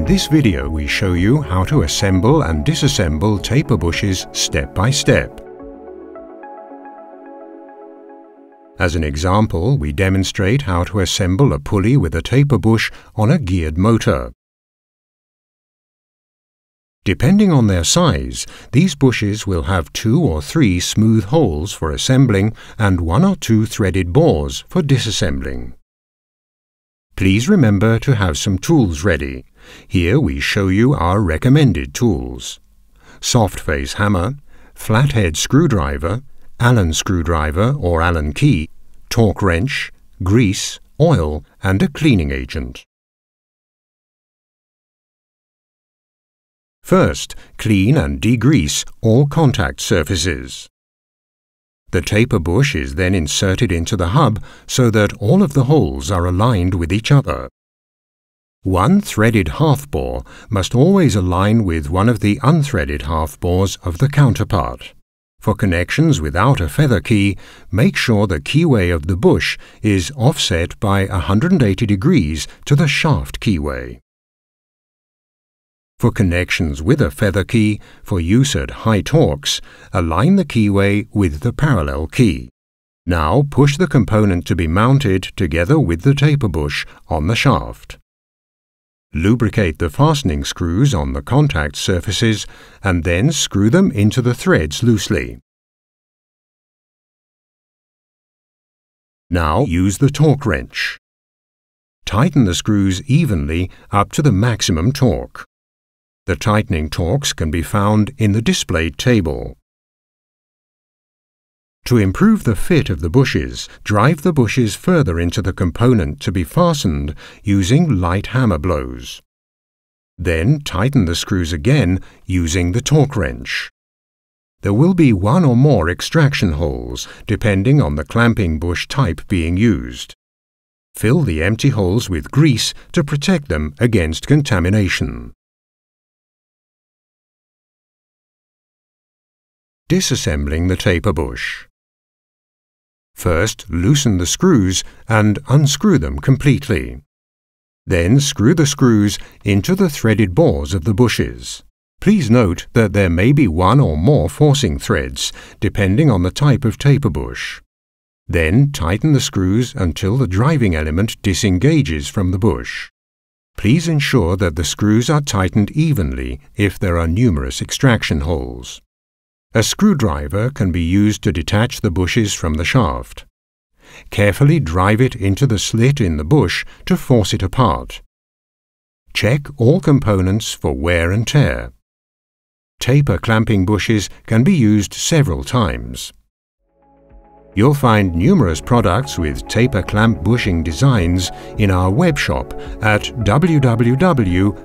In this video we show you how to assemble and disassemble taper bushes step by step. As an example, we demonstrate how to assemble a pulley with a taper bush on a geared motor. Depending on their size, these bushes will have 2 or 3 smooth holes for assembling and 1 or 2 threaded bores for disassembling. Please remember to have some tools ready. Here we show you our recommended tools: soft face hammer, flathead screwdriver, Allen screwdriver or Allen key, torque wrench, grease, oil and a cleaning agent. First, clean and degrease all contact surfaces. The taper bush is then inserted into the hub so that all of the holes are aligned with each other. One threaded half bore must always align with one of the unthreaded half bores of the counterpart. For connections without a feather key, make sure the keyway of the bush is offset by 180 degrees to the shaft keyway. For connections with a feather key, for use at high torques, align the keyway with the parallel key. Now push the component to be mounted together with the taper bush on the shaft. Lubricate the fastening screws on the contact surfaces and then screw them into the threads loosely. Now use the torque wrench. Tighten the screws evenly up to the maximum torque. The tightening torques can be found in the displayed table. To improve the fit of the bushes, drive the bushes further into the component to be fastened using light hammer blows. Then tighten the screws again using the torque wrench. There will be 1 or more extraction holes, depending on the clamping bush type being used. Fill the empty holes with grease to protect them against contamination. Disassembling the taper bush. First, loosen the screws and unscrew them completely. Then screw the screws into the threaded bores of the bushes. Please note that there may be 1 or more forcing threads, depending on the type of taper bush. Then tighten the screws until the driving element disengages from the bush. Please ensure that the screws are tightened evenly if there are numerous extraction holes. A screwdriver can be used to detach the bushes from the shaft. Carefully drive it into the slit in the bush to force it apart. Check all components for wear and tear. Taper clamping bushes can be used several times. You'll find numerous products with taper clamp bushing designs in our webshop at www.medler.de.